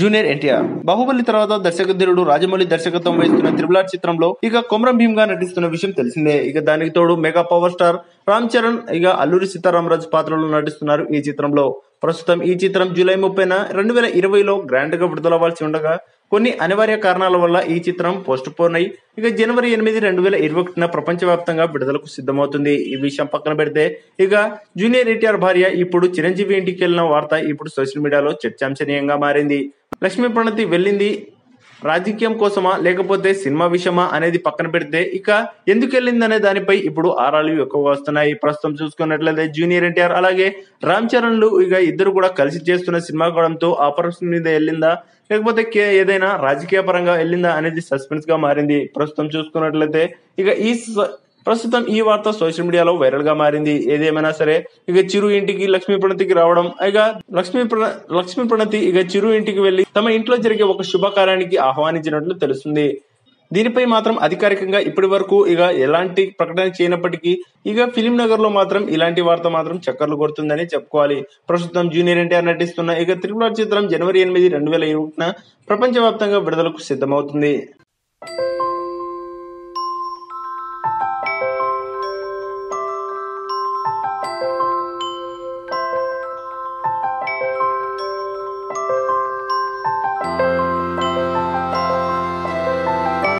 Junior NTR Baahubali తర్వాత దర్శకధీరుడు రాజమౌళి దర్శకత్వం వహిస్తున్న త్రిబుల్ ఆర్ చిత్రంలో ఇక కొమరం భీమ్ గా నటిస్తున్న విషయం తెలిసిందే. ఇక దానికి తోడు mega power star Ram Charan ఇక అల్లూరి సీతారామరాజు పాత్రలో నటిస్తున్నారు ఈ చిత్రంలో. ప్రస్తుతం ఈ చిత్రం జూలై 30న 2020లో గ్రాండ్ గా విడుదలవ్వాల్సి ఉండగా కొన్ని అనివార్య కారణాల వల్ల ఈ చిత్రం పోస్ట్ పోన్ అయి ఇక జనవరి 8, 2021న ప్రపంచవ్యాప్తంగా విడుదలకు సిద్ధమవుతుంది. ఈ విషయం పక్కన పెడితే ఇక జూనియర్ ఎన్టీఆర్ భార్య ఇప్పుడు చిరంజీవి ఇంటికి వెళ్లిన వార్త ఇప్పుడు సోషల్ మీడియాలో చర్చాంశనీయంగా మారింది. లక్ష్మీ ప్రణతి వెళ్ళింది రాజకీయం కోసమా లేకపోతే సినిమా విషయమా అనేది పక్కన పెడితే ఇక ఎందుకు వెళ్ళిందనే దానిపై ఇప్పుడు ఆరాలు ఎక్కువగా వస్తున్నాయి. ప్రస్తుతం చూసుకున్నట్లయితే జూనియర్ ఎన్టీఆర్ అలాగే రామ్ చరణ్ లు ఇక ఇద్దరు కూడా కలిసి చేస్తున్న సినిమా కావడంతో ఆపరేషన్ మీద వెళ్ళిందా లేకపోతే ఏదైనా రాజకీయ పరంగా వెళ్ళిందా అనేది సస్పెన్స్ గా మారింది. ప్రస్తుతం చూసుకున్నట్లయితే ఇక ప్రస్తుతం ఈ వార్త సోషల్ మీడియాలో వైరల్ గా మారింది. ఏదేమైనా సరే ఇక చిరు ఇంటికి లక్ష్మీ ప్రణతికి రావడం ఇక లక్ష్మీ ప్రణతి ఇక చిరు ఇంటికి వెళ్లి తమ ఇంట్లో జరిగే ఒక శుభకార్యానికి ఆహ్వానించినట్లు తెలుస్తుంది. దీనిపై మాత్రం అధికారికంగా ఇప్పటి వరకు ఇక ఎలాంటి ప్రకటన చేయనప్పటికీ ఇక ఫిలిం నగర్ లో మాత్రం ఇలాంటి వార్త మాత్రం చక్కర్లు కొడుతుందని చెప్పుకోవాలి. ప్రస్తుతం జూనియర్ ఎన్టీఆర్ నటిస్తున్న ఇక త్రిబుల్ ఆర్ చిత్రం జనవరి 8, 2021న ప్రపంచవ్యాప్తంగా విడుదలకు సిద్ధమవుతుంది.